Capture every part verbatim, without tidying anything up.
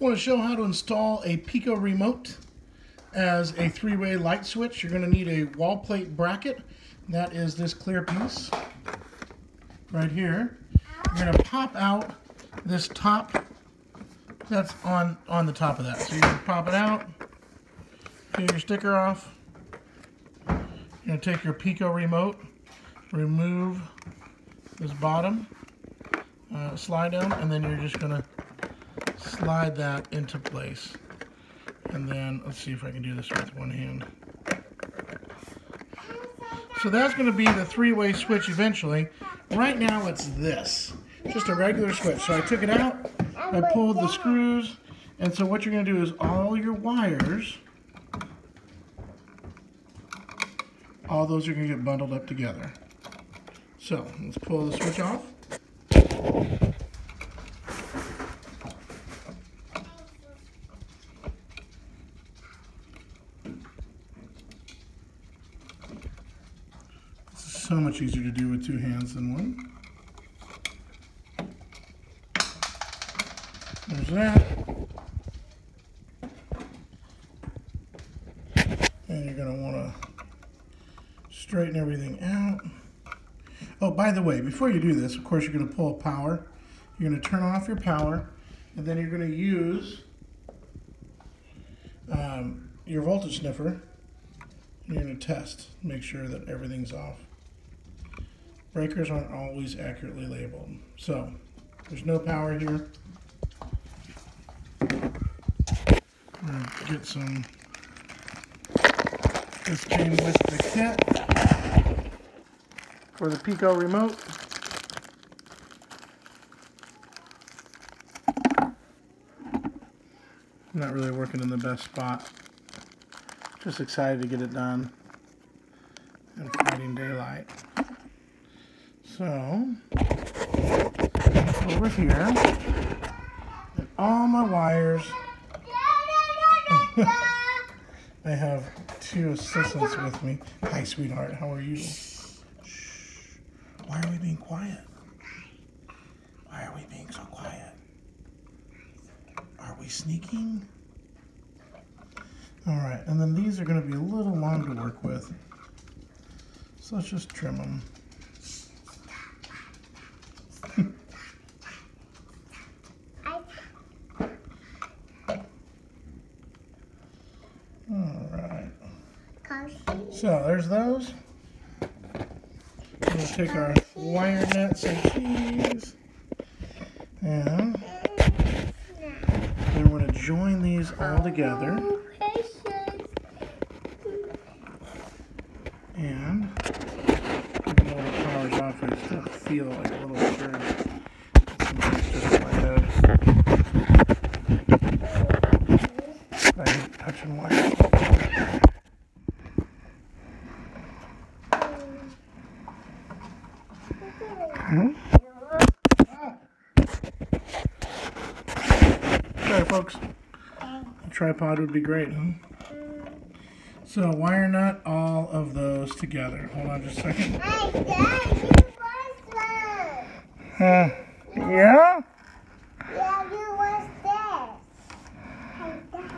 I want to show how to install a Pico Remote as a three-way light switch. You're going to need a wall plate bracket. That is this clear piece right here. You're going to pop out this top that's on, on the top of that. So you're going to pop it out, take your sticker off. You're going to take your Pico Remote, remove this bottom uh, slide down, and then you're just going to slide that into place. And then let's see if I can do this with one hand. So that's going to be the three-way switch eventually. Right now it's this, just a regular switch. So I took it out, I pulled the screws, and so what you're going to do is all your wires, all those are going to get bundled up together. So let's pull the switch off. So much easier to do with two hands than one. There's that. And you're going to want to straighten everything out. Oh, by the way, before you do this, of course, you're going to pull power. You're going to turn off your power, and then you're going to use um, your voltage sniffer. You're going to test, make sure that everything's off. Breakers aren't always accurately labeled. So, there's no power here. We're going to get some. This came with the kit for the Pico Remote. Not really working in the best spot. Just excited to get it done and fighting daylight. So, over here, and all my wires, I have two assistants with me. Hi, sweetheart, how are you? Shh. Why are we being quiet? Why are we being so quiet? Are we sneaking? All right, and then these are going to be a little long to work with. So let's just trim them. So there's those. We'll take our wire nuts and cheese. And then we're going to join these all together. And even though the power's off, I still feel like a little stir. Something's just in my head. I hate touching wire. Mm-hmm. Ah. Sorry, folks. A tripod would be great, huh? So, wire nut all of those together. Hold on just a second. Uh, yeah? Yeah, you watch this.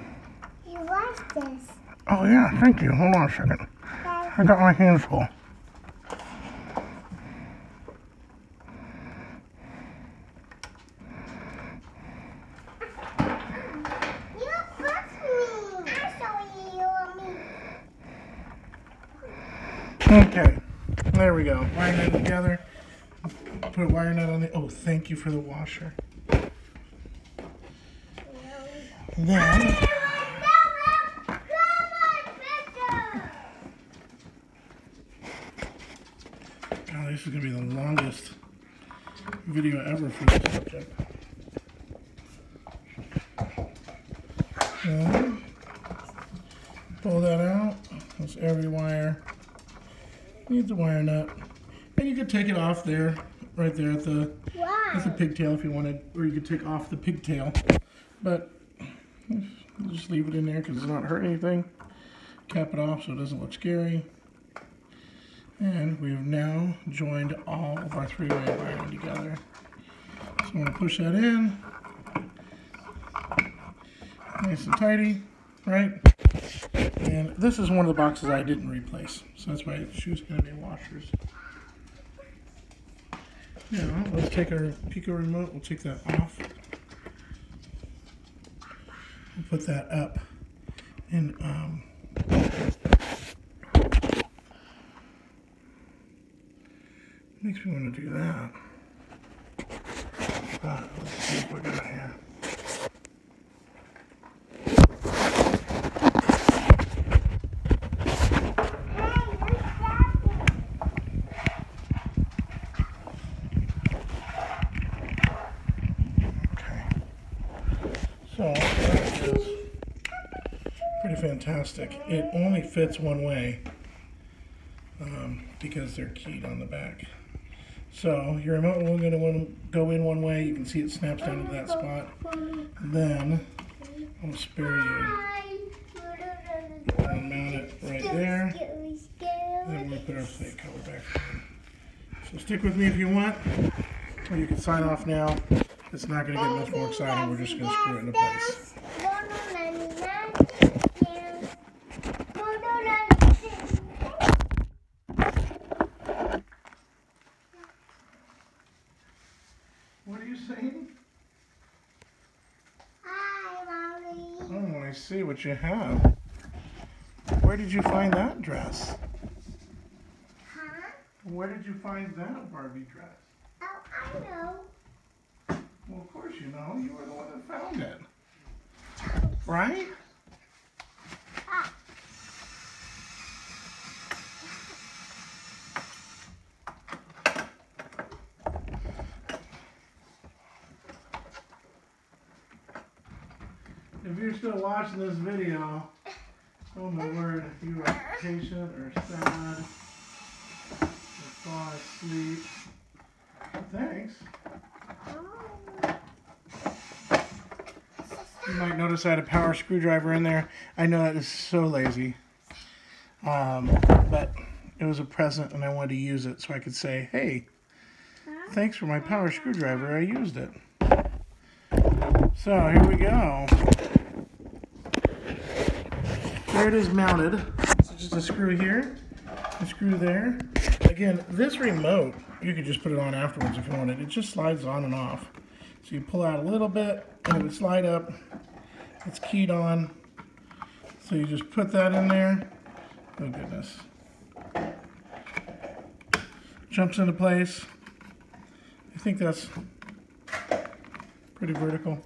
You watch this. Oh, yeah, thank you. Hold on a second. I got my hands full. Okay, there we go. Wire nut together. Put a wire nut on the. Oh, thank you for the washer. And then. God, this is going to be the longest video ever for this subject. So, pull that out. That's every wire. Needs a wire nut, and you could take it off there, right there at the, wow. At the pigtail if you wanted, or you could take off the pigtail, but just leave it in there because it's not hurting anything. Cap it off so it doesn't look scary, and we have now joined all of our three-way wiring together. So I'm going to push that in, nice and tidy, right? And this is one of the boxes I didn't replace, so that's why it's just going to be washers. Now, let's take our Pico remote, we'll take that off. We'll put that up and um, makes me want to do that. Right, let's see what we got here. So that is pretty fantastic. It only fits one way um, because they're keyed on the back. So your remote will only want to go in one way. You can see it snaps down to that spot. And then I'll spare you. I'll mount it right there. Then we'll put our plate cover back on. So stick with me if you want, or you can sign off now. It's not going to get much more exciting. We're just going to screw it into place. What are you saying? Hi, Mommy. Oh, I see what you have. Where did you find that dress? Huh? Where did you find that Barbie dress? Oh, I know. Well, of course you know. You were the one that found it. Right? Ah. If you're still watching this video, oh my word, if you are patient or sad or fall asleep, thanks. You might notice I had a power screwdriver in there. I know that is so lazy, um, but it was a present and I wanted to use it so I could say, hey, thanks for my power screwdriver, I used it. So here we go. There it is mounted. So just a screw here, a screw there. Again, this remote, you could just put it on afterwards if you wanted. It just slides on and off. So you pull out a little bit, and it would slide up. It's keyed on. So you just put that in there. Oh, goodness. Jumps into place. I think that's pretty vertical.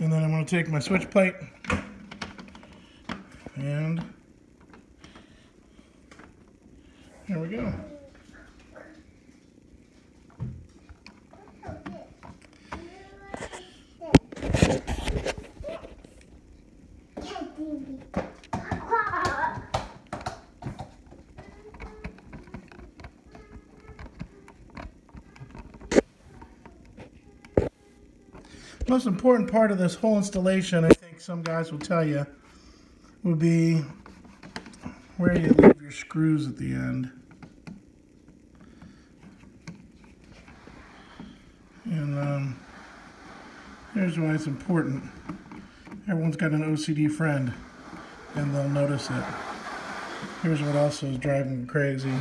And then I'm going to take my switch plate and there we go. Most important part of this whole installation, I think some guys will tell you, would be where you leave your screws at the end. And um, here's why it's important. Everyone's got an O C D friend, and they'll notice it. Here's what else is driving me crazy.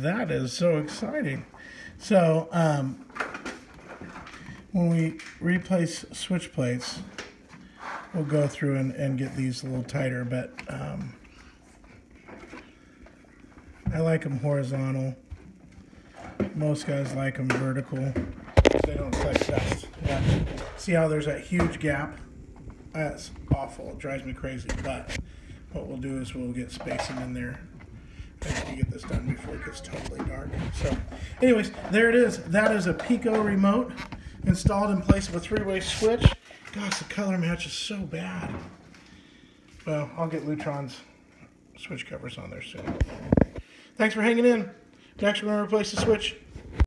That is so exciting. So um, when we replace switch plates, we'll go through and, and get these a little tighter, but um, I like them horizontal. Most guys like them vertical. They don't like that. Yeah. See how there's that huge gap? That's awful. It drives me crazy. But what we'll do is we'll get spacing in there. I need to get this done before it gets totally dark. So, anyways, there it is. That is a Pico remote installed in place of a three-way switch. Gosh, the color match is so bad. Well, I'll get Lutron's switch covers on there soon. Thanks for hanging in. Next, we're going to replace the switch.